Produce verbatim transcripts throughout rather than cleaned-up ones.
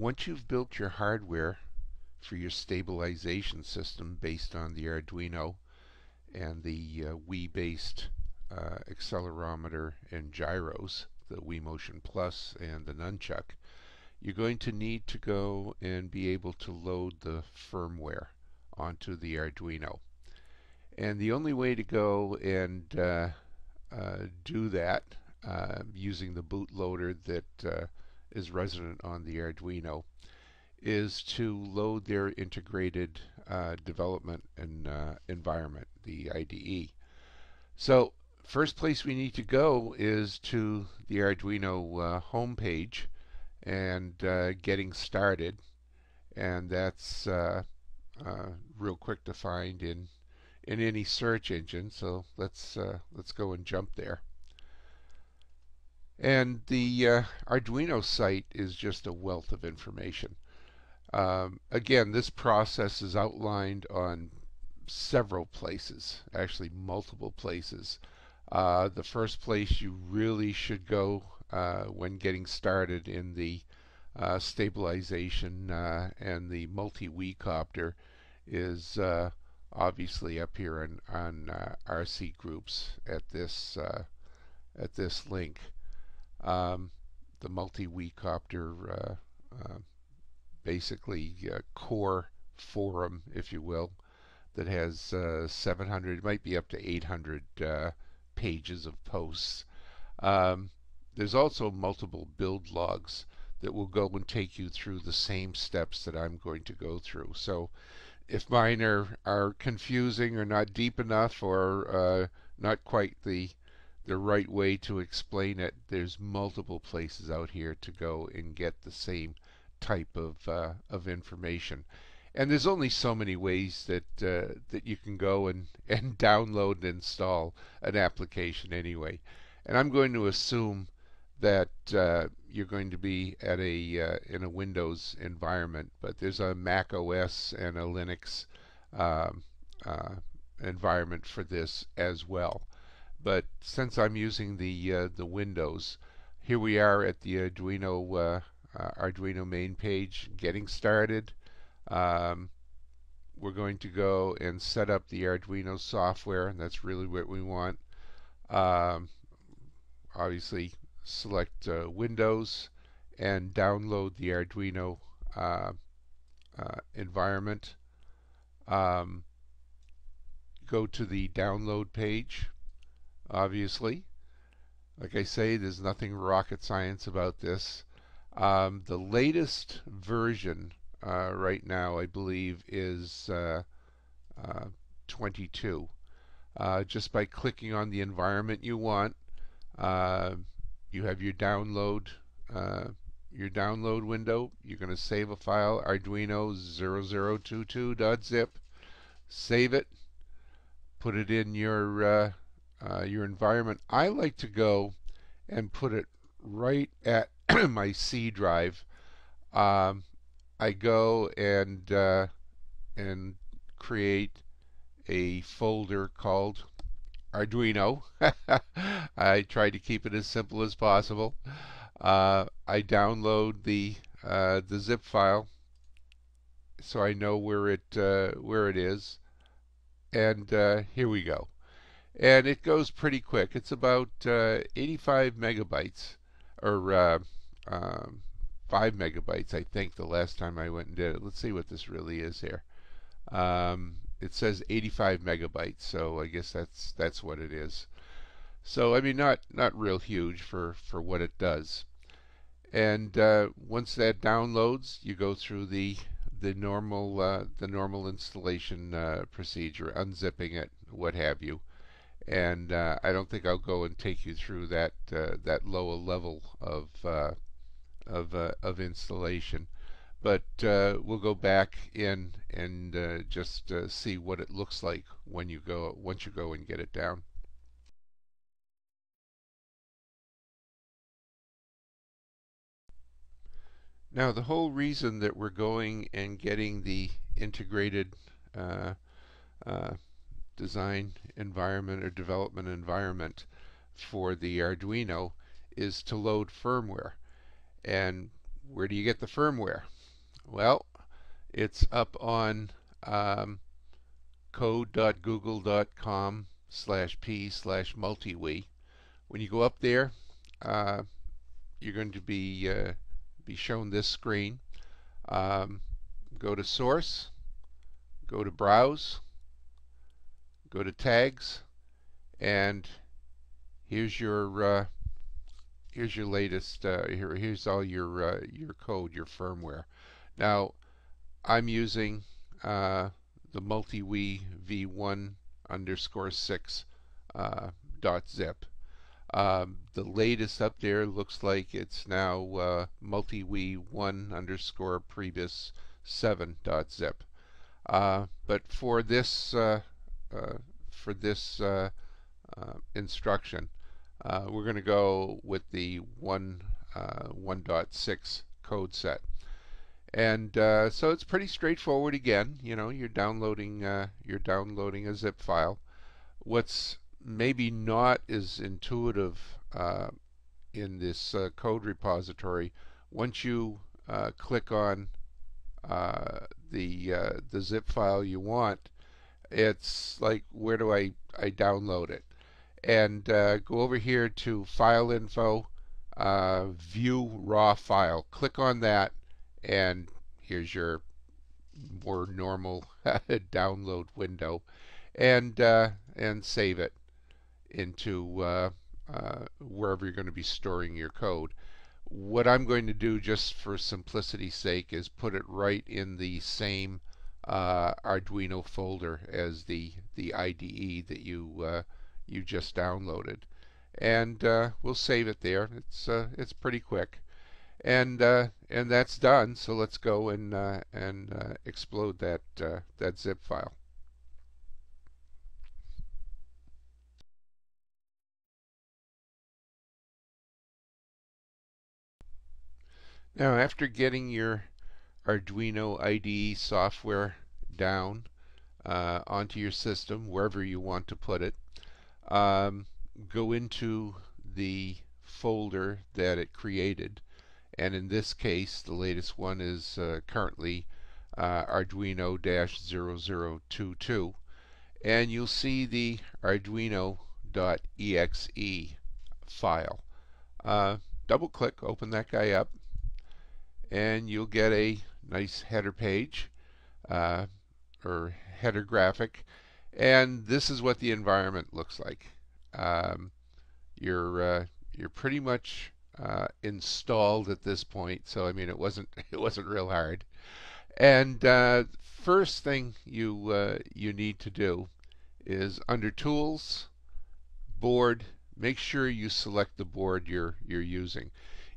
Once you've built your hardware for your stabilization system based on the Arduino and the uh, Wii-based uh, accelerometer and gyros, the Wii Motion Plus and the Nunchuck, you're going to need to go and be able to load the firmware onto the Arduino. And the only way to go and uh, uh, do that uh, using the bootloader that uh, is resident on the Arduino is to load their integrated uh, development and uh, environment, the I D E. So first place we need to go is to the Arduino uh, homepage and uh, getting started, and that's uh, uh, real quick to find in in any search engine. So let's uh, let's go and jump there. And the uh, Arduino site is just a wealth of information. Um, again, this process is outlined on several places, actually multiple places. Uh, the first place you really should go uh, when getting started in the uh, stabilization uh, and the MultiWii copter is uh, obviously up here on, on uh, R C groups at this uh, at this link. Um, the MultiWii copter uh, uh, basically uh, core forum, if you will, that has uh, seven hundred, it might be up to eight hundred uh, pages of posts. Um, there's also multiple build logs that will go and take you through the same steps that I'm going to go through. So if mine are, are confusing or not deep enough or uh, not quite the the right way to explain it, there's multiple places out here to go and get the same type of uh, of information. And there's only so many ways that uh, that you can go and and download and install an application anyway. And I'm going to assume that uh, you're going to be at a uh, in a Windows environment, but there's a Mac O S and a Linux um, uh, environment for this as well. But since I'm using the uh, the Windows, here we are at the Arduino uh, uh, Arduino main page, getting started. Um, we're going to go and set up the Arduino software, and that's really what we want. Um, obviously, select uh, Windows and download the Arduino uh, uh, environment. Um, go to the download page. Obviously, like I say, there's nothing rocket science about this. Um, the latest version uh, right now, I believe, is uh, uh, twenty-two. Uh, just by clicking on the environment you want, uh, you have your download uh, your download window. You're going to save a file, Arduino zero zero two two dot zip. Save it. Put it in your uh, uh, your environment. I like to go and put it right at my C drive. Um, I go and uh, and create a folder called Arduino. I try to keep it as simple as possible. Uh, I download the uh, the zip file, so I know where it uh, where it is, and uh, here we go. And it goes pretty quick. It's about uh, eighty-five megabytes, or uh, um, five megabytes, I think, the last time I went and did it. Let's see what this really is here. Um, It says eighty-five megabytes, so I guess that's that's what it is. So I mean, not not real huge for for what it does. And uh, once that downloads, you go through the the normal uh, the normal installation uh, procedure, unzipping it, what have you. And uh, I don't think I'll go and take you through that uh, that lower level of uh, of uh, of installation. But uh, we'll go back in and uh, just uh, see what it looks like when you go once you go and get it down. Now, the whole reason that we're going and getting the integrated uh, uh, design environment or development environment for the Arduino is to load firmware. And Where do you get the firmware? Well, it's up on um, code.google.com slash p slash MultiWii. When you go up there, uh, you're going to be uh, be shown this screen. Um, go to source, go to browse, go to tags, and here's your uh, here's your latest. Uh, here, here's all your uh, your code, your firmware. Now, I'm using uh, the MultiWii v one underscore six uh, dot zip. Um, the latest up there looks like it's now uh, MultiWii one underscore previous seven dot zip. Uh, but for this uh, uh, for this uh, uh, instruction, uh, we're going to go with the one uh, one dot six code set. And uh, so it's pretty straightforward again. You know, you're downloading uh, you're downloading a zip file. What's maybe not as intuitive uh, in this uh, code repository, once you uh, click on uh, the uh, the zip file you want, it's like, where do I, I download it? And uh, go over here to File Info, uh, View Raw File. Click on that, and here's your more normal download window, and uh, and save it into uh, uh, wherever you're going to be storing your code. What I'm going to do, just for simplicity's sake, is put it right in the same uh, Arduino folder as the the I D E that you uh, you just downloaded, and uh, we'll save it there. It's uh, it's pretty quick, and uh, and that's done. So let's go and uh, and uh, explode that uh, that zip file. Now, after getting your Arduino I D E software down uh, onto your system, wherever you want to put it, um, go into the folder that it created. And in this case, the latest one is uh, currently uh, Arduino zero zero two two. And you'll see the Arduino dot E X E file. Uh, double-click, open that guy up, and you'll get a nice header page uh, or header graphic, and this is what the environment looks like. Um, you're uh, you're pretty much uh, installed at this point, so I mean it wasn't it wasn't real hard. And uh, first thing you uh, you need to do is, under Tools, Board, make sure you select the board you're you're using.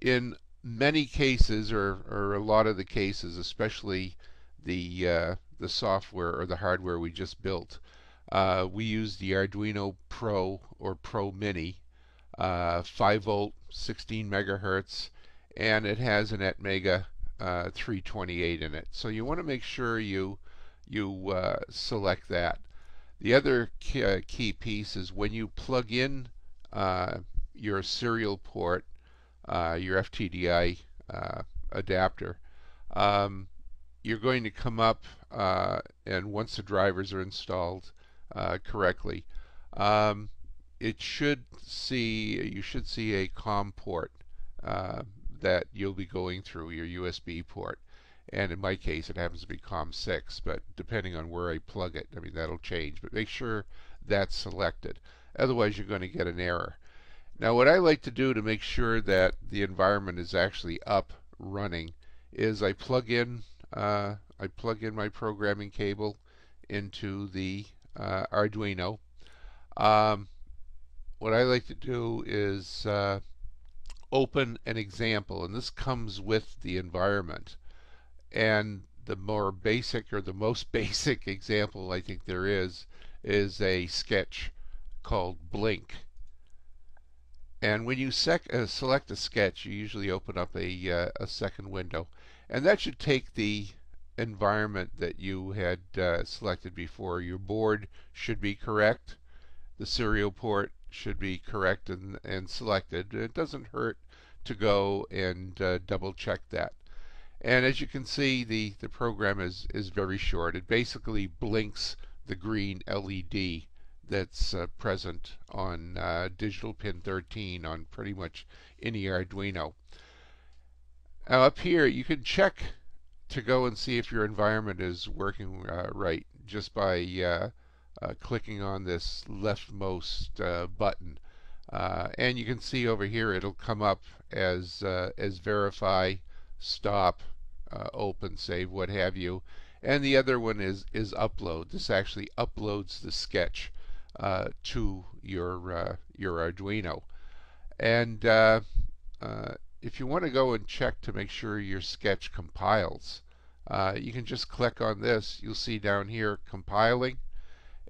In many cases, or, or a lot of the cases, especially the uh, the software or the hardware we just built, uh, we use the Arduino Pro or Pro Mini, uh, five volt, sixteen megahertz, and it has an Atmega uh, three twenty-eight in it. So you want to make sure you you uh, select that. The other key, uh, key piece is, when you plug in uh, your serial port, Uh, your F T D I uh, adapter, um, you're going to come up, uh, and once the drivers are installed uh, correctly, um, it should see you should see a COM port uh, that you'll be going through, your U S B port, and in my case it happens to be COM six, but depending on where I plug it, I mean that'll change. But make sure that's selected, otherwise you're going to get an error. Now, what I like to do to make sure that the environment is actually up running is I plug in uh, I plug in my programming cable into the uh, Arduino. Um, what I like to do is uh, open an example, and this comes with the environment. And the more basic, or the most basic example I think there is, is a sketch called Blink. And when you sec uh, select a sketch, you usually open up a, uh, a second window, and that should take the environment that you had uh, selected before. Your board should be correct, the serial port should be correct and, and selected. It doesn't hurt to go and uh, double check that. And as you can see, the the program is is very short. It basically blinks the green L E D that's uh, present on uh, digital pin thirteen on pretty much any Arduino. Now up here you can check to go and see if your environment is working uh, right just by uh, uh, clicking on this leftmost uh, button. Uh, and you can see over here it'll come up as uh, as verify, stop, uh, open, save, what have you. And the other one is is upload. This actually uploads the sketch uh, to your uh, your Arduino. And uh, uh, if you want to go and check to make sure your sketch compiles, uh, you can just click on this. You'll see down here compiling,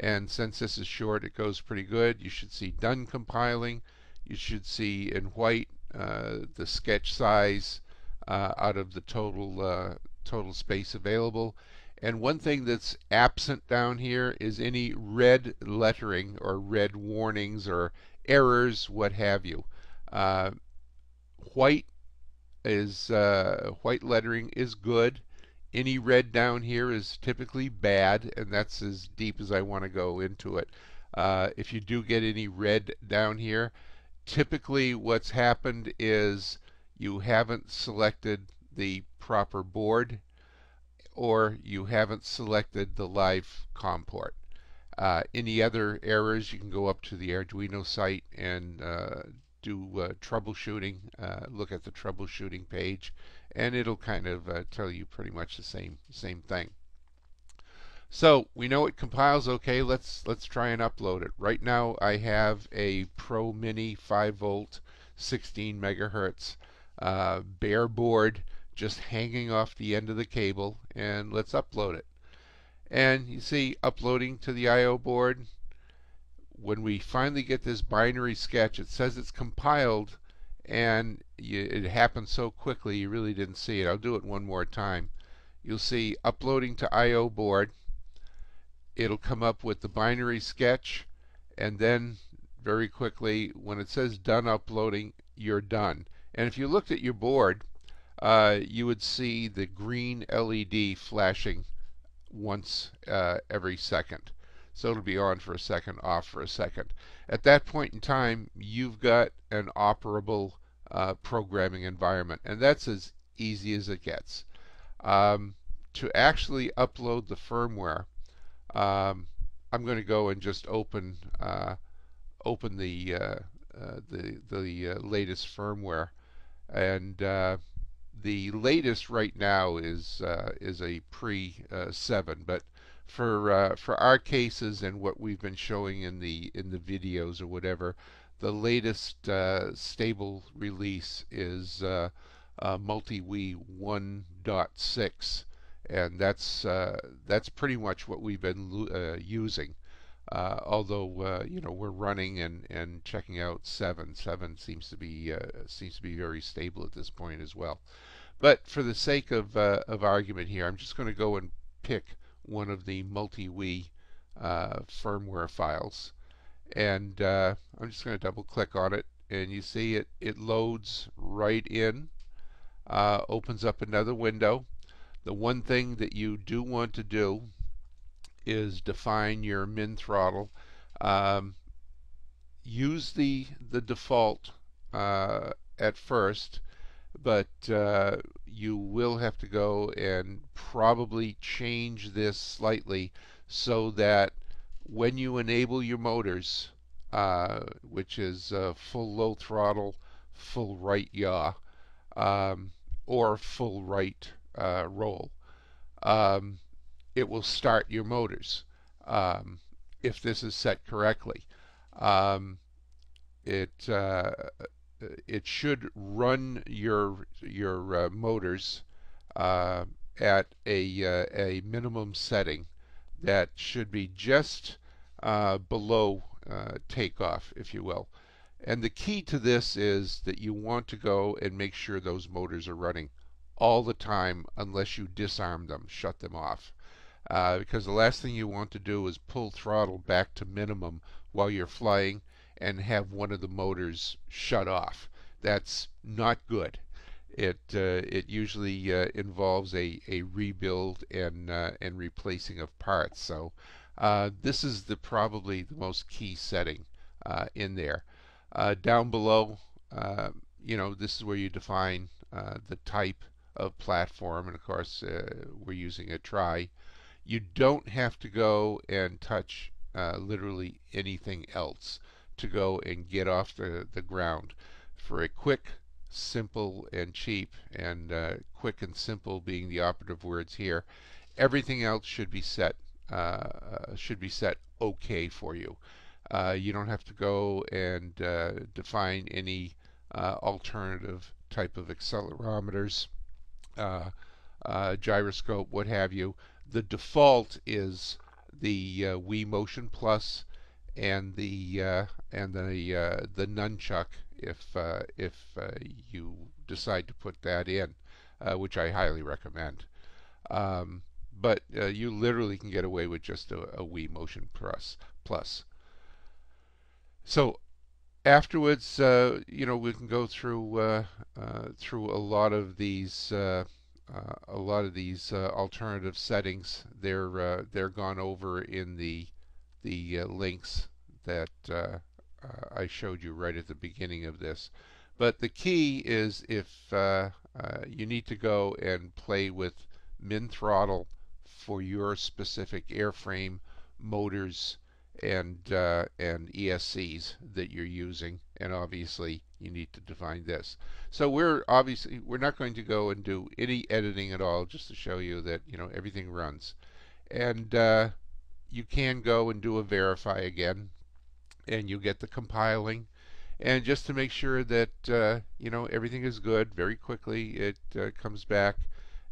and since this is short it goes pretty good. You should see done compiling. You should see in white uh, the sketch size uh, out of the total uh, total space available. And one thing that's absent down here is any red lettering or red warnings or errors, what have you. Uh, white is uh, white lettering is good. Any red down here is typically bad, and that's as deep as I want to go into it. Uh, if you do get any red down here, typically what's happened is you haven't selected the proper board, or you haven't selected the live COM port. Uh, any other errors, you can go up to the Arduino site and uh, do uh, troubleshooting, uh, look at the troubleshooting page, and it'll kind of uh, tell you pretty much the same same thing. So we know it compiles okay. Let's let's try and upload it. Right now I have a Pro Mini five volt sixteen megahertz uh, bare board just hanging off the end of the cable, and let's upload it. And you see uploading to the I O board. When we finally get this binary sketch, it says it's compiled, and you, it happened so quickly you really didn't see it. I'll do it one more time. You'll see uploading to I O board. It'll come up with the binary sketch, and then very quickly when it says done uploading, you're done. And if you looked at your board, uh, you would see the green L E D flashing once uh, every second. So it'll be on for a second, off for a second. At that point in time, you've got an operable Uh, programming environment, and that's as easy as it gets. Um, to actually upload the firmware, um, I'm going to go and just open uh, open the uh, uh, the the uh, latest firmware, and uh, the latest right now is uh, is a pre uh, seven. But for uh, for our cases and what we've been showing in the in the videos or whatever, the latest uh, stable release is uh, uh, MultiWii one point six, and that's uh, that's pretty much what we've been uh, using. Uh, although uh, you know, we're running and and checking out seven. Seven seems to be uh, seems to be very stable at this point as well. But for the sake of uh, of argument here, I'm just going to go and pick one of the MultiWii uh, firmware files. And uh, I'm just going to double click on it, and you see it it loads right in, uh, opens up another window. The one thing that you do want to do is define your min throttle. Um, use the the default uh, at first, but uh, you will have to go and probably change this slightly so that when you enable your motors, uh, which is uh, full low throttle, full right yaw, um, or full right uh, roll, um, it will start your motors um, if this is set correctly. Um, it uh, it should run your your uh, motors uh, at a uh, a minimum setting that should be just uh, below uh, takeoff, if you will. And the key to this is that you want to go and make sure those motors are running all the time unless you disarm them, shut them off. Uh, because the last thing you want to do is pull throttle back to minimum while you're flying and have one of the motors shut off. that's not good. It uh, it usually uh, involves a a rebuild and uh, and replacing of parts. So uh, this is the probably the most key setting uh, in there. Uh, down below, uh, you know, this is where you define uh, the type of platform, and of course uh, we're using a try. You don't have to go and touch uh, literally anything else to go and get off the the ground. For a quick, simple, and cheap, and uh, quick and simple being the operative words here, everything else should be set uh, should be set okay for you. Uh, you don't have to go and uh, define any uh, alternative type of accelerometers, uh, uh, gyroscope, what have you. The default is the uh, Wii Motion Plus and the uh, and the uh, the Nunchuck, if uh, if uh, you decide to put that in, uh, which I highly recommend. Um, but uh, you literally can get away with just a, a Wii Motion Plus Plus. So afterwards, uh, you know, we can go through uh, uh, through a lot of these. Uh, Uh, a lot of these uh, alternative settings, they're uh, they're gone over in the the uh, links that uh, uh, I showed you right at the beginning of this. But the key is, if uh, uh, you need to go and play with min throttle for your specific airframe, motors, and uh, and E S Cs that you're using, and obviously you need to define this. So we're obviously we're not going to go and do any editing at all, just to show you that, you know, everything runs. And uh, you can go and do a verify again, and you get the compiling, and just to make sure that uh, you know, everything is good. Very quickly it uh, comes back,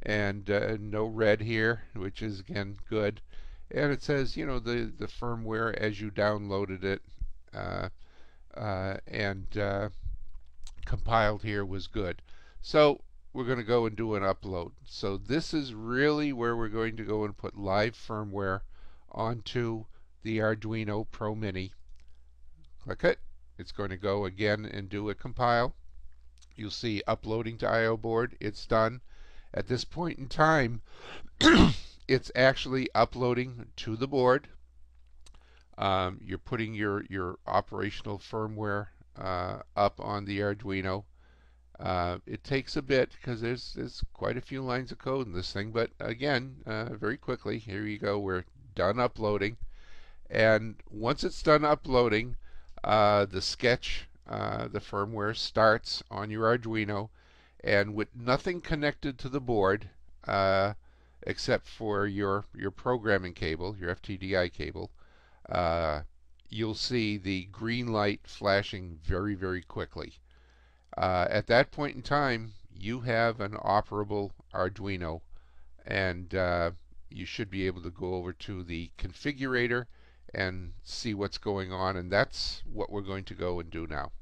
and uh, no red here, which is again good. And it says, you know, the the firmware as you downloaded it uh, uh, and uh, compiled here was good. So we're going to go and do an upload. So this is really where we're going to go and put live firmware onto the Arduino Pro Mini. Click it. It's going to go again and do a compile. You'll see uploading to I O board. It's done. At this point in time, it's actually uploading to the board. Um, you're putting your your operational firmware uh, up on the Arduino. Uh, it takes a bit because there's there's quite a few lines of code in this thing, but again, uh, very quickly, here you go, we're done uploading. And once it's done uploading, uh, the sketch, uh, the firmware starts on your Arduino, and with nothing connected to the board, uh, except for your your programming cable, your F T D I cable, uh, you'll see the green light flashing very, very quickly. Uh, at that point in time, you have an operable Arduino, and uh, you should be able to go over to the configurator and see what's going on, and that's what we're going to go and do now.